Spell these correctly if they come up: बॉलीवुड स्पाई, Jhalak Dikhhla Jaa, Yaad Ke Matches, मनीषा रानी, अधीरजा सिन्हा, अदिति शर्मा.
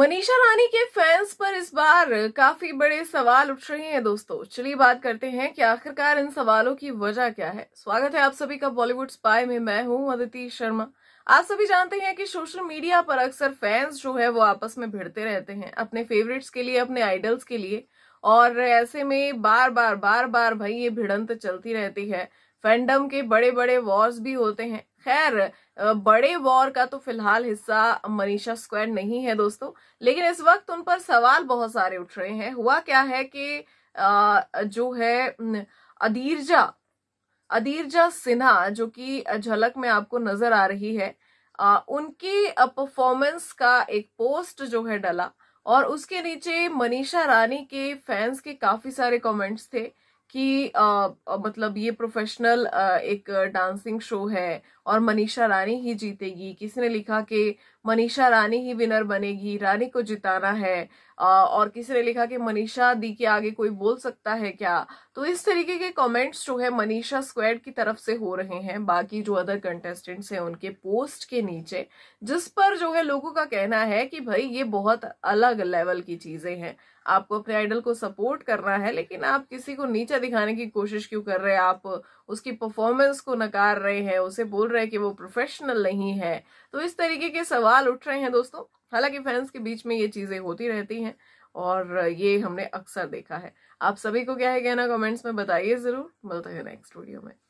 मनीषा रानी के फैंस पर इस बार काफी बड़े सवाल उठ रहे हैं दोस्तों। चलिए बात करते हैं कि आखिरकार इन सवालों की वजह क्या है। स्वागत है आप सभी का बॉलीवुड स्पाई में, मैं हूं अदिति शर्मा। आप सभी जानते हैं कि सोशल मीडिया पर अक्सर फैंस जो है वो आपस में भिड़ते रहते हैं अपने फेवरेट्स के लिए, अपने आइडल्स के लिए, और ऐसे में बार बार भाई ये भिड़ंत चलती रहती है। फैंडम के बड़े बड़े वॉर्स भी होते हैं। खैर बड़े वॉर का तो फिलहाल हिस्सा मनीषा स्क्वायर नहीं है दोस्तों, लेकिन इस वक्त उन पर सवाल बहुत सारे उठ रहे हैं। हुआ क्या है कि जो है अधीरजा सिन्हा जो कि झलक में आपको नजर आ रही है, उनकी परफॉर्मेंस का एक पोस्ट जो है डला और उसके नीचे मनीषा रानी के फैंस के काफी सारे कमेंट्स थे कि मतलब ये प्रोफेशनल एक डांसिंग शो है और मनीषा रानी ही जीतेगी। किसी ने लिखा कि मनीषा रानी ही विनर बनेगी, रानी को जिताना है, और किसी ने लिखा कि मनीषा दी के आगे कोई बोल सकता है क्या। तो इस तरीके के कमेंट्स जो है मनीषा स्क्वायर की तरफ से हो रहे हैं बाकी जो अदर कंटेस्टेंट्स हैं उनके पोस्ट के नीचे, जिस पर जो है लोगों का कहना है कि भाई ये बहुत अलग लेवल की चीजें हैं। आपको अपने आइडल को सपोर्ट करना है, लेकिन आप किसी को नीचा दिखाने की कोशिश क्यों कर रहे हैं। आप उसकी परफॉर्मेंस को नकार रहे हैं, उसे बोल रहे हैं कि वो प्रोफेशनल नहीं है। तो इस तरीके के सवाल उठ रहे हैं दोस्तों। हालांकि फैंस के बीच में ये चीजें होती रहती हैं और ये हमने अक्सर देखा है। आप सभी को क्या है कहना, कमेंट्स में बताइए जरूर। मिलते हैं नेक्स्ट वीडियो में।